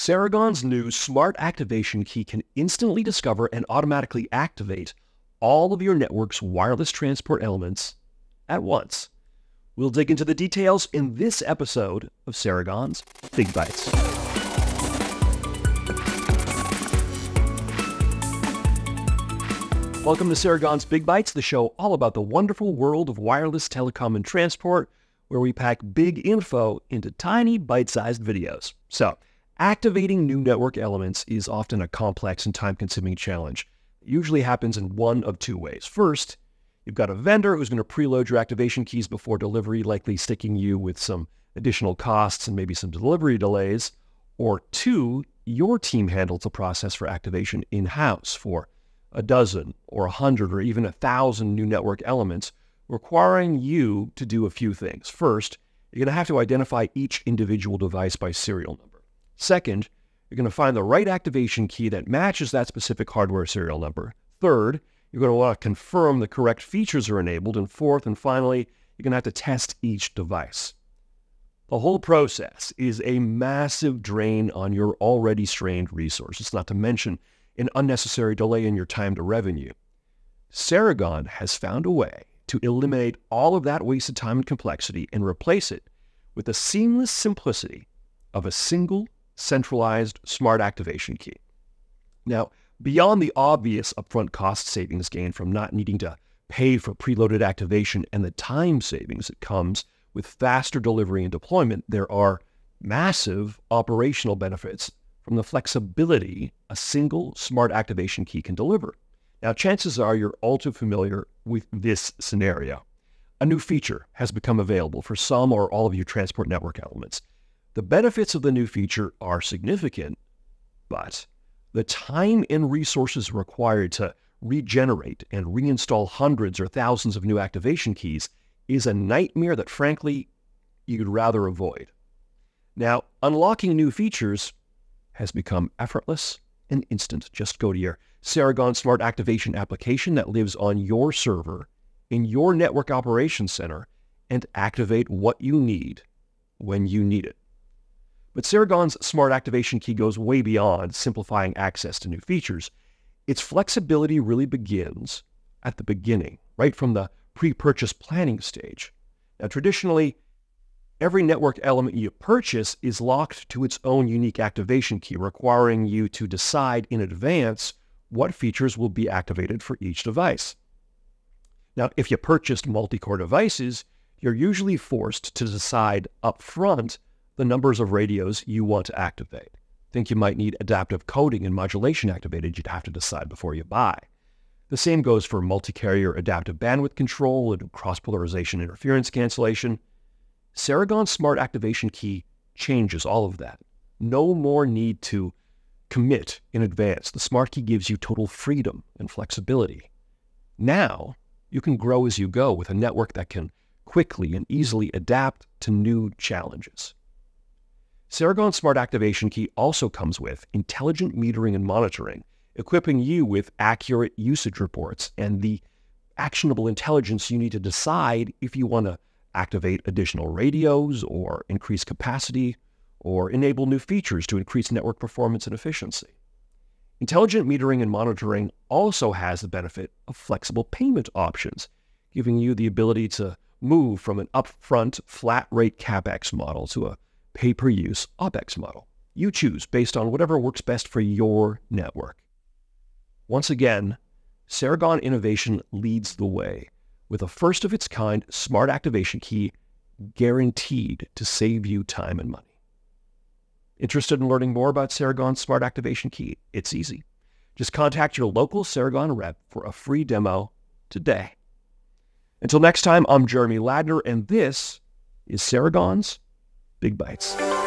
Ceragon's new Smart Activation Key can instantly discover and automatically activate all of your network's wireless transport elements at once. We'll dig into the details in this episode of Ceragon's Big Bytes. Welcome to Ceragon's Big Bytes, the show all about the wonderful world of wireless telecom and transport, where we pack big info into tiny bite-sized videos. So, activating new network elements is often a complex and time-consuming challenge. It usually happens in one of two ways. First, you've got a vendor who's going to preload your activation keys before delivery, likely sticking you with some additional costs and maybe some delivery delays. Or two, your team handles the process for activation in-house for a dozen or 100 or even 1,000 new network elements, requiring you to do a few things. First, you're going to have to identify each individual device by serial number. Second, you're going to find the right activation key that matches that specific hardware serial number. Third, you're going to want to confirm the correct features are enabled. And fourth and finally, you're going to have to test each device. The whole process is a massive drain on your already strained resources, not to mention an unnecessary delay in your time to revenue. Ceragon has found a way to eliminate all of that wasted time and complexity and replace it with the seamless simplicity of a single centralized smart activation key. Now, beyond the obvious upfront cost savings gained from not needing to pay for preloaded activation and the time savings that comes with faster delivery and deployment, there are massive operational benefits from the flexibility a single smart activation key can deliver. Now, chances are you're all too familiar with this scenario. A new feature has become available for some or all of your transport network elements. The benefits of the new feature are significant, but the time and resources required to regenerate and reinstall hundreds or thousands of new activation keys is a nightmare that, frankly, you'd rather avoid. Now, unlocking new features has become effortless and instant. Just go to your Ceragon Smart Activation application that lives on your server in your network operations center and activate what you need when you need it. But Ceragon's Smart Activation Key goes way beyond simplifying access to new features. Its flexibility really begins at the beginning, right from the pre-purchase planning stage. Now, traditionally, every network element you purchase is locked to its own unique activation key, requiring you to decide in advance what features will be activated for each device. Now, if you purchased multi-core devices, you're usually forced to decide upfront the numbers of radios you want to activate. Think you might need adaptive coding and modulation activated, you'd have to decide before you buy. The same goes for multi-carrier adaptive bandwidth control and cross-polarization interference cancellation. Ceragon's Smart Activation Key changes all of that. No more need to commit in advance. The smart key gives you total freedom and flexibility. Now, you can grow as you go with a network that can quickly and easily adapt to new challenges. Ceragon's Smart Activation Key also comes with intelligent metering and monitoring, equipping you with accurate usage reports and the actionable intelligence you need to decide if you want to activate additional radios or increase capacity or enable new features to increase network performance and efficiency. Intelligent metering and monitoring also has the benefit of flexible payment options, giving you the ability to move from an upfront flat rate CapEx model to a pay-per-use OpEx model. You choose based on whatever works best for your network. Once again, Ceragon innovation leads the way with a first-of-its-kind smart activation key guaranteed to save you time and money. Interested in learning more about Ceragon's Smart Activation Key? It's easy. Just contact your local Ceragon rep for a free demo today. Until next time, I'm Jeremy Ladner, and this is Ceragon's Big Bytes.